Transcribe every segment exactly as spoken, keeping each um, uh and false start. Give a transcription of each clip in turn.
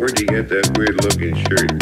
Where'd you get that weird looking shirt?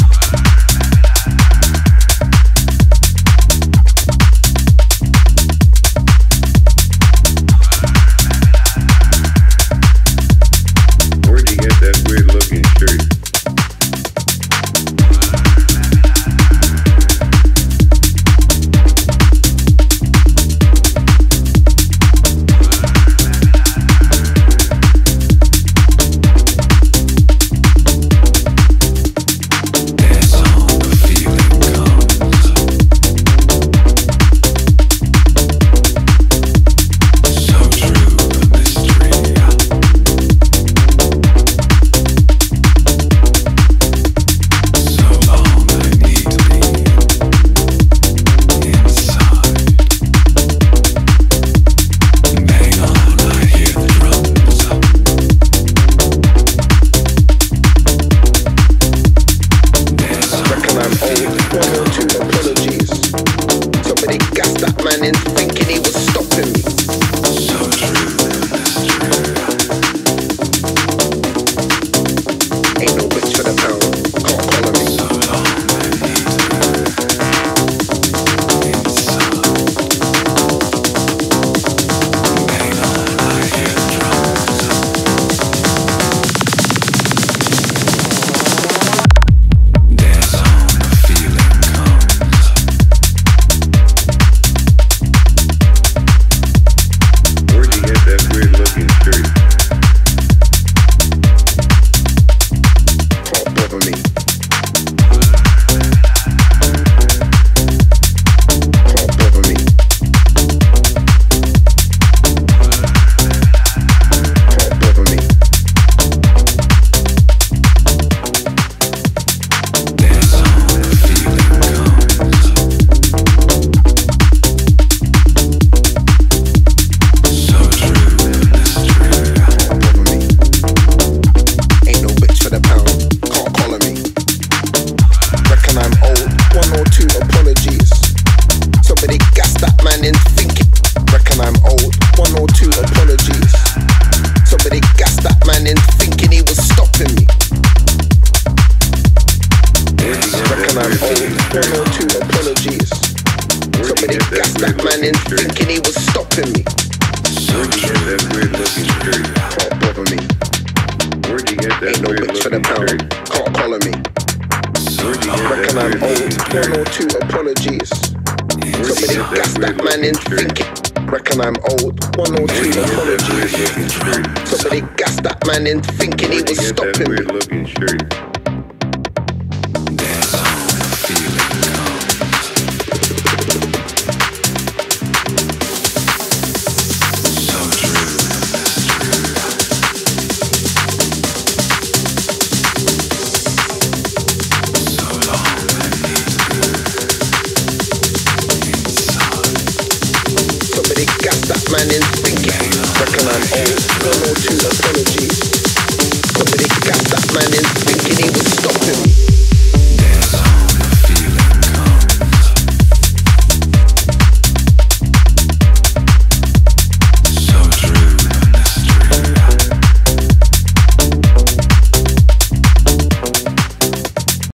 Apologies. Somebody got that man in thinking he was stopping me.